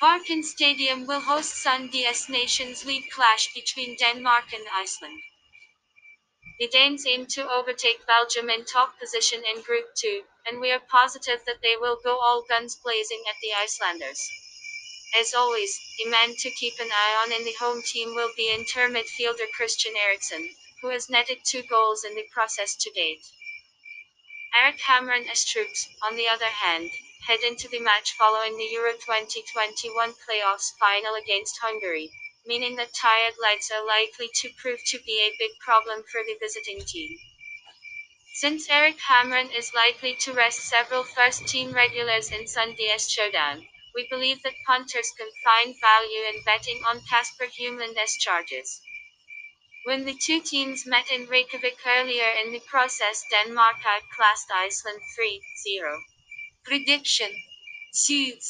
Parken Stadium will host Sunday's Nations League clash between Denmark and Iceland. The Danes aim to overtake Belgium in top position in Group 2, and we are positive that they will go all guns blazing at the Icelanders. As always, the man to keep an eye on in the home team will be Inter midfielder Christian Eriksen, who has netted 2 goals in the process to date. Erik Hamrén's troops, on the other hand, head into the match following the Euro 2021 playoffs final against Hungary, meaning that tired legs are likely to prove to be a big problem for the visiting team. Since Erik Hamrén is likely to rest several first-team regulars in Sunday's showdown, we believe that punters can find value in betting on Kasper Hjulmand's charges. When the two teams met in Reykjavik earlier in the process, Denmark outclassed Iceland 3-0. Prediction: Seeds.